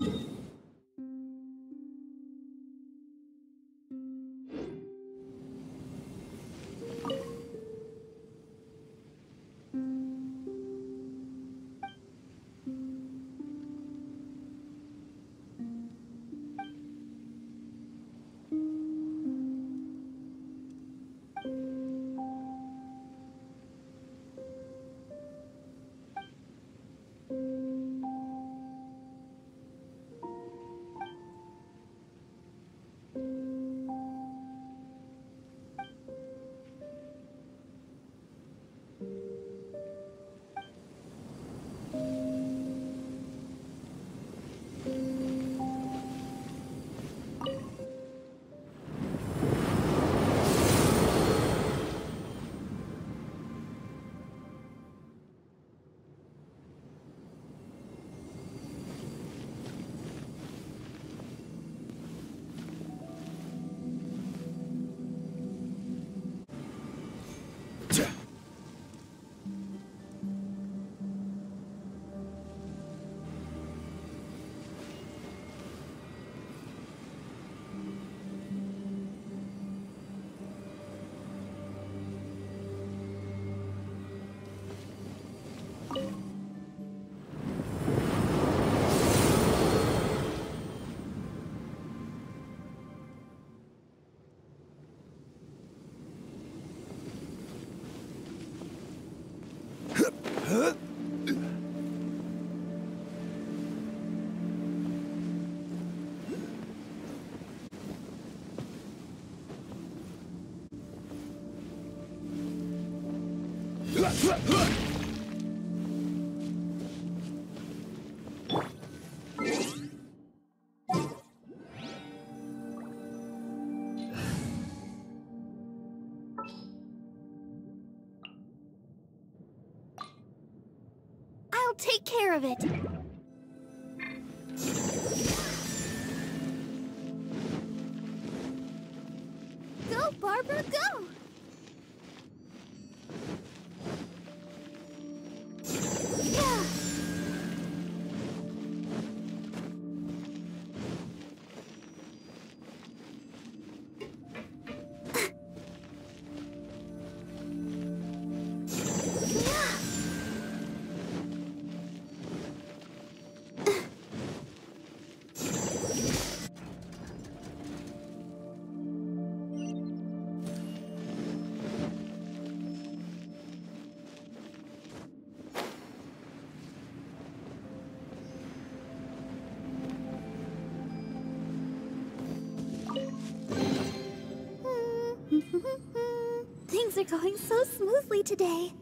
Look! I'll take care of it. Go, Barbara, go! Things are going so smoothly today.